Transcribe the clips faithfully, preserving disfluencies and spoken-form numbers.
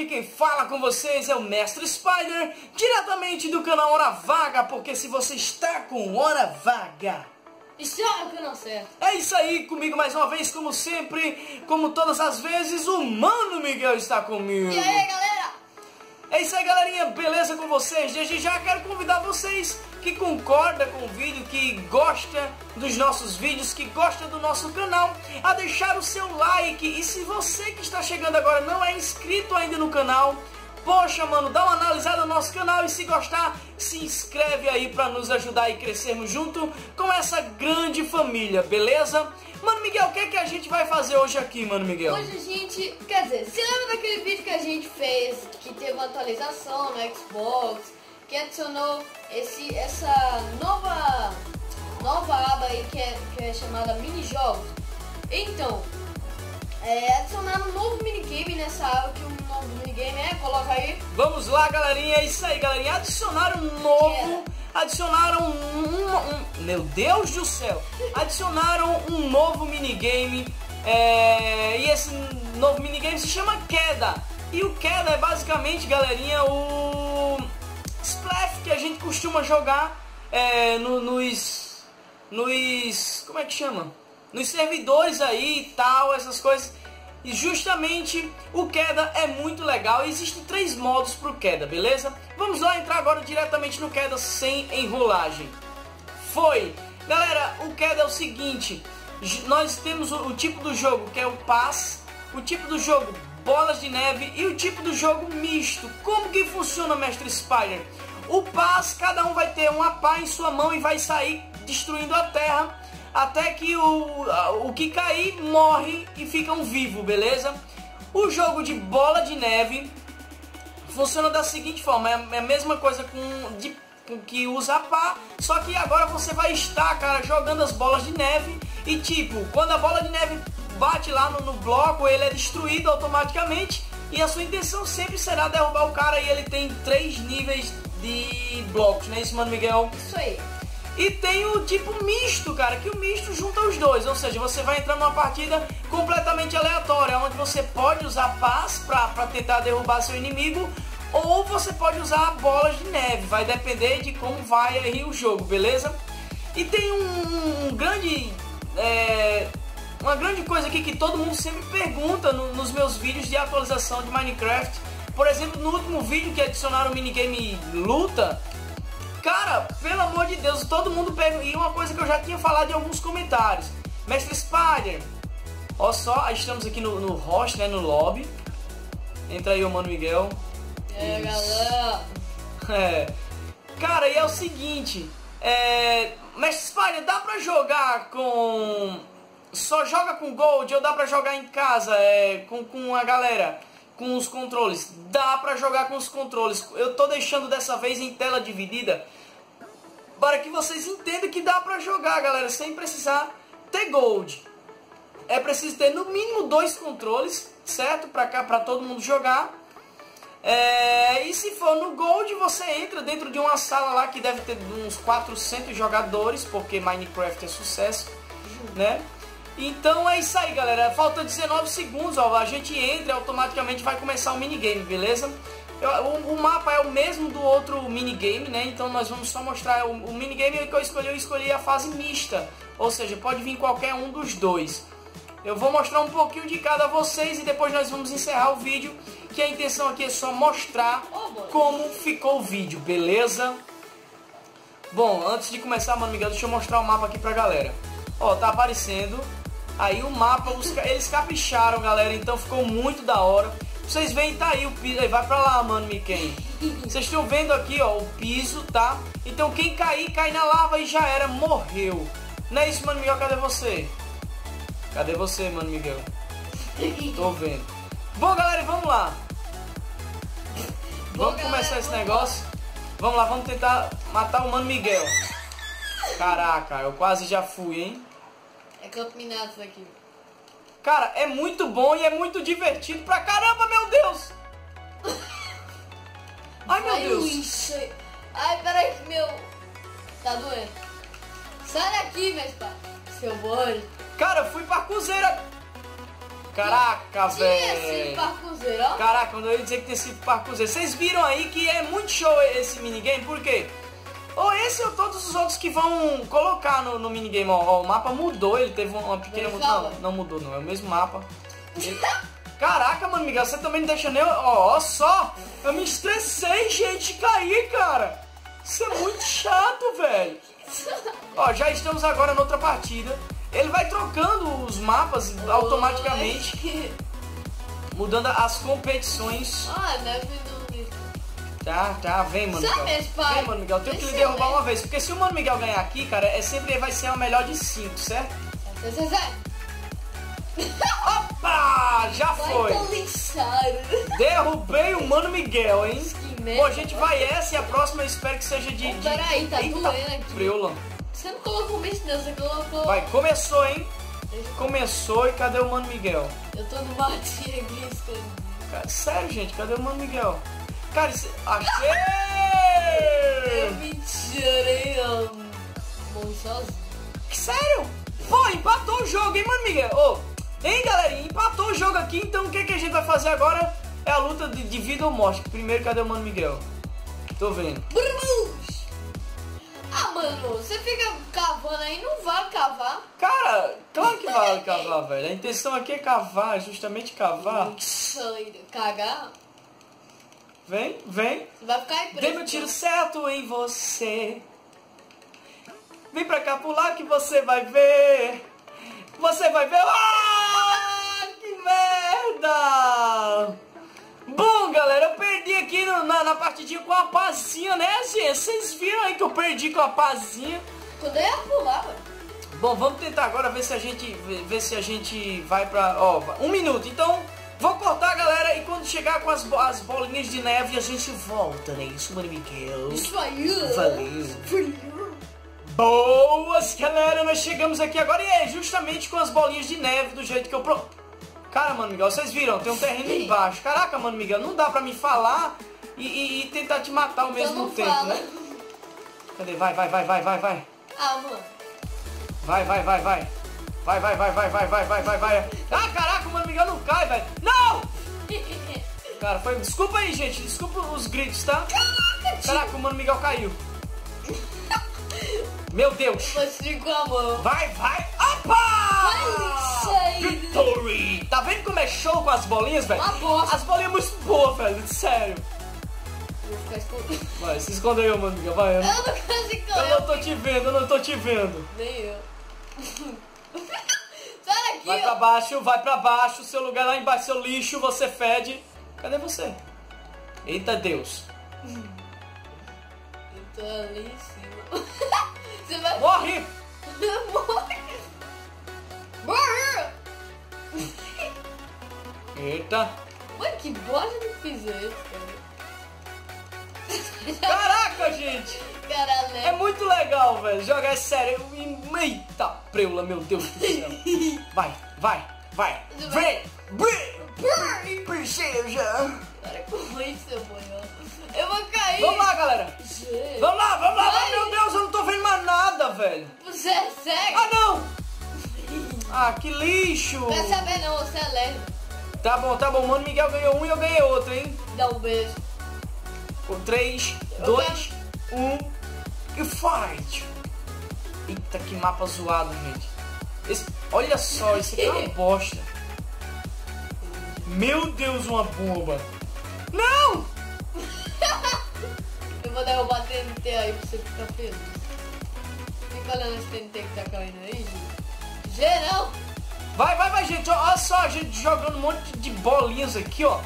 aqui quem fala com vocês é o Mestre Spider, diretamente do canal Hora Vaga, porque se você está com Hora Vaga, isso é o canal certo. É isso aí, comigo mais uma vez, como sempre, como todas as vezes, o Mano Miguel está comigo. E aí, galera? É isso aí, galerinha, beleza com vocês? Desde já quero convidar vocês que concorda com o vídeo, que gosta dos nossos vídeos, que gosta do nosso canal, a deixar o seu like. E se você que está chegando agora não é inscrito ainda no canal, poxa, mano, dá uma analisada no nosso canal e se gostar, se inscreve aí para nos ajudar e crescermos junto com essa grande família, beleza? Mano Miguel, o que é que a gente vai fazer hoje aqui, Mano Miguel? Hoje a gente, quer dizer, se lembra daquele vídeo que a gente fez, que teve uma atualização no Xbox, que adicionou esse, essa nova, nova aba aí que é, que é chamada Minijogos? Então, é, adicionar um novo minigame nessa aba, que o um novo minigame é, coloca aí. Vamos lá, galerinha, é isso aí, galerinha, adicionaram um novo, é. adicionaram um, um, um, meu Deus do céu, adicionaram um novo minigame, é, e esse novo minigame se chama Queda, e o Queda é basicamente, galerinha, o... Splash que a gente costuma jogar é, no, nos, nos, como é que chama? Nos servidores aí e tal, essas coisas. E justamente o Queda é muito legal. Existem três modos pro Queda, beleza? Vamos lá entrar agora diretamente no Queda sem enrolagem. Foi! Galera, o Queda é o seguinte. Nós temos o, o tipo do jogo que é o Pass, o tipo do jogo Bolas de Neve e o tipo do jogo misto. Como que funciona, Mestre Spider? O Pass, cada um vai ter uma pá em sua mão e vai sair destruindo a terra até que o, o que cair morre e ficam vivos, beleza? O jogo de Bola de Neve funciona da seguinte forma, é a mesma coisa com, de, com que usa a pá, só que agora você vai estar, cara, jogando as bolas de neve e tipo, quando a bola de neve bate lá no, no bloco, ele é destruído automaticamente e a sua intenção sempre será derrubar o cara, e ele tem três níveis de blocos, né isso, Mano Miguel? Isso aí. E tem o tipo misto, cara, que o misto junta os dois, ou seja, você vai entrar numa partida completamente aleatória, onde você pode usar paz para tentar derrubar seu inimigo, ou você pode usar bolas de neve, vai depender de como vai aí o jogo, beleza? E tem um, um grande... É... Uma grande coisa aqui que todo mundo sempre pergunta no, nos meus vídeos de atualização de Minecraft. Por exemplo, no último vídeo que adicionaram o minigame luta, cara, pelo amor de Deus, todo mundo pergunta. E uma coisa que eu já tinha falado em alguns comentários, Mestre Spider, ó só, estamos aqui no, no host, né, no lobby. Entra aí o Mano Miguel. É, galera. É. Cara, e é o seguinte, é... Mestre Spider, dá pra jogar com... Só joga com Gold ou dá pra jogar em casa, é, com, com a galera, com os controles? Dá pra jogar com os controles. Eu tô deixando dessa vez em tela dividida para que vocês entendam que dá pra jogar, galera, sem precisar ter Gold. É preciso ter no mínimo dois controles, certo? Pra cá, pra todo mundo jogar. É, e se for no Gold, você entra dentro de uma sala lá que deve ter uns quatrocentos jogadores, porque Minecraft é sucesso, né? Então é isso aí, galera, falta dezenove segundos, ó, a gente entra e automaticamente vai começar o minigame, beleza? Eu, o, o mapa é o mesmo do outro minigame, né, então nós vamos só mostrar o, o minigame que eu escolhi, eu escolhi a fase mista, ou seja, pode vir qualquer um dos dois. Eu vou mostrar um pouquinho de cada a vocês e depois nós vamos encerrar o vídeo, que a intenção aqui é só mostrar como ficou o vídeo, beleza? Bom, antes de começar, Mano Miguel, deixa eu mostrar o mapa aqui pra galera. Ó, tá aparecendo... Aí o mapa, os, eles capricharam, galera, então ficou muito da hora. Vocês veem, tá aí o piso, aí vai pra lá, Mano Miguel. Vocês estão vendo aqui, ó, o piso, tá? Então quem cair, cai na lava e já era, morreu. Não é isso, Mano Miguel? Cadê você? Cadê você, Mano Miguel? Tô vendo. Bom, galera, vamos lá. Vamos Bom, começar galera, esse negócio. Vamos lá, vamos tentar matar o Mano Miguel. Caraca, eu quase já fui, hein? É campo minado isso aqui. Cara, é muito bom e é muito divertido pra caramba, meu Deus! Ai, meu Ai, Deus! Ui. Ai, peraí, meu... Tá doendo. Sai daqui, meu pai. Seu bode. Cara, eu fui pra cozeira. Caraca, velho. Caraca, eu ia dizer que tem esse parkourzeiro. Vocês viram aí que é muito show esse minigame, por quê? Ou esse ou todos os outros que vão colocar no, no minigame. Ó, ó, o mapa mudou, ele teve uma pequena mudança. Não, não mudou não, é o mesmo mapa. Ele... Caraca, Mano Miguel, você também não deixa nem... Ó, ó só, eu me estressei, gente, caí, cara. Isso é muito chato, velho. Ó, já estamos agora noutra partida. Ele vai trocando os mapas automaticamente. Oi. Mudando as competições. Ah, deve dormir. Tá, tá, vem, Mano Miguel. Vem, Mano Miguel, eu tenho que lhe derrubar uma vez. Porque se o Mano Miguel ganhar aqui, cara, é sempre vai ser a melhor de cinco, certo? Opa! Já foi! Derrubei o Mano Miguel, hein? Bom, gente, vai essa e a próxima eu espero que seja de... Peraí, tá doendo aqui. Freula. Você não colocou o bicho, você colocou... Vai, começou, hein? Começou e cadê o Mano Miguel? Eu tô no batinho aqui, cara. Sério, gente, cadê o Mano Miguel? Cara, isso... Achei! Eu me tirei, eu... Morri sozinho. Sério? Pô, empatou o jogo, hein, Mano Miguel? Ô, oh, hein, galerinha? Empatou o jogo aqui, então o que, que a gente vai fazer agora? É a luta de, de vida ou morte. Primeiro, cadê o Mano Miguel? Tô vendo. Ah, mano, você fica cavando aí, não vai cavar. Cara, claro que vai cavar, velho. A intenção aqui é cavar, justamente cavar. Cagar? Vem, vem. Vai ficar aí preso. Dei meu tiro certo em você. Vem pra cá pular que você vai ver. Você vai ver. Ah, que merda! Bom, galera, eu perdi aqui no, na, na partidinha com a pazinha, né, gente? Vocês viram aí que eu perdi com a pazinha. Quando eu ia pular, mano. Bom, vamos tentar agora ver se a gente, ver se a gente vai pra... Ó, um minuto. Então, vou cortar, galera, e quando chegar com as, as bolinhas de neve, a gente volta, né? Isso, Mano Miguel. Isso aí. Valeu. Valeu. Boas, galera, nós chegamos aqui agora e é justamente com as bolinhas de neve, do jeito que eu... Pro... Cara, Mano Miguel, vocês viram, tem um terreno embaixo. Caraca, Mano Miguel, não dá pra me falar e, e, e tentar te matar ao mesmo tempo, fala. Né? Cadê? Vai, vai, vai, vai, vai, vai. Ah, mano. Vai, vai, vai, vai. Vai, vai, vai, vai, vai, vai, vai, vai, vai. Ah, caraca, o Mano Miguel não cai, velho. Não! Cara, foi... Desculpa aí, gente, desculpa os gritos, tá? Caraca, caraca, o Mano Miguel caiu. Meu Deus. Vai, vai. Opa! Victory! Tá vendo como é show com as bolinhas, velho? As bolinhas muito boas, velho. Sério. Eu vou ficar escondido. Vai, se esconde aí, Mano Miguel. Vai. Eu não quero esconder. Eu não tô te vendo, eu não tô te vendo. Nem eu. Sai daqui. Vai pra baixo, vai pra baixo. Seu lugar lá embaixo, seu lixo, você fede. Cadê você? Eita, Deus. Eu tô ali em cima. Você vai... Morre! Morre! Eita! Mano, que bosta que fiz isso, cara. Caraca, gente! Caralho. É muito legal, velho. Jogar é sério. Eita preula, meu Deus do céu. Vai, vai, vai. Vem! Vem! Perceja! Para com isso, eu vou. Eu vou cair. Vamos lá, galera. Gente. Vamos lá, vamos lá. Vai. Meu Deus, eu não tô vendo mais nada, velho. Você é cego? Ah, não! Ah, que lixo! Quer saber não, você é leve. Tá bom, tá bom, Mano Miguel ganhou um e eu ganhei outro, hein? Dá um beijo. Com três, dois, um e fight! Eita, que mapa zoado, gente. Esse, olha só, isso aqui é uma bosta. Meu Deus, uma bomba! Não! Eu vou derrubar T N T aí pra você ficar feliz. Fica olhando esse T N T que tá caindo aí, gente. Geral. Vai, vai, vai, gente. Olha só a gente jogando um monte de bolinhas aqui, ó.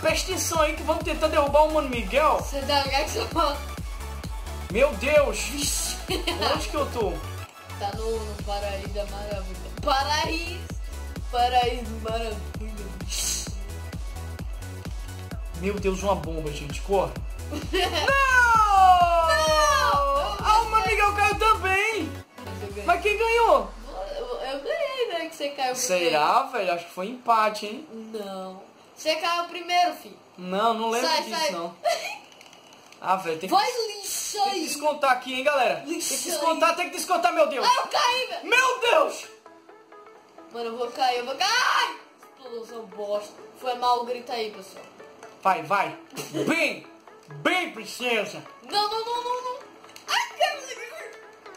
Presta atenção aí que vamos tentar derrubar o Mano Miguel. Você tá ligado? Meu Deus. Onde que eu tô? Tá no, no paraíso da maravilha. Paraíso. Paraíso maravilha. Meu Deus, uma bomba, gente. Corre. Não! Não! Ah, o Mano Miguel caiu também. Mas quem ganhou? Eu ganhei, né? Que você caiu primeiro. Será, velho? Acho que foi empate, hein? Não. Você caiu primeiro, filho. Não, não lembro sai, disso, sai. Não. Ah, velho, tem que... Vai lixar aí. Tem que descontar aqui, hein, galera? Lixa tem que descontar, aí. Tem que descontar, meu Deus. Ah, eu caí, velho. Meu Deus! Mano, eu vou cair, eu vou cair. Todos a bosta. Foi mal, gritei, pessoal. Vai, vai. Bem, bem, princesa. Não, não, não, não, não. Ai, cara.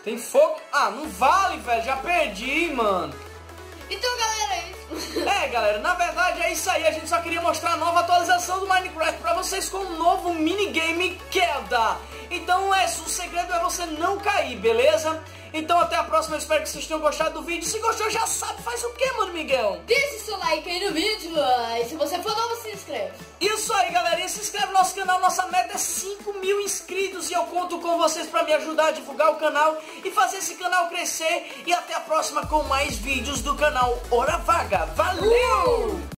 Tem fogo? Ah, não vale, velho. Já perdi, mano. Então, galera, é isso. É, galera, na verdade é isso aí. A gente só queria mostrar a nova atualização do Minecraft pra vocês com um novo minigame Queda. Então, é, o segredo é você não cair, beleza? Então até a próxima, eu espero que vocês tenham gostado do vídeo. Se gostou, já sabe, faz o que, Mano Miguel? Deixe seu like aí no vídeo, e se você for novo, se inscreve. Isso aí, galera, e se inscreve no nosso canal, nossa meta é cinco mil inscritos. E eu conto com vocês pra me ajudar a divulgar o canal e fazer esse canal crescer. E até a próxima com mais vídeos do canal Hora Vaga. Valeu! Uh!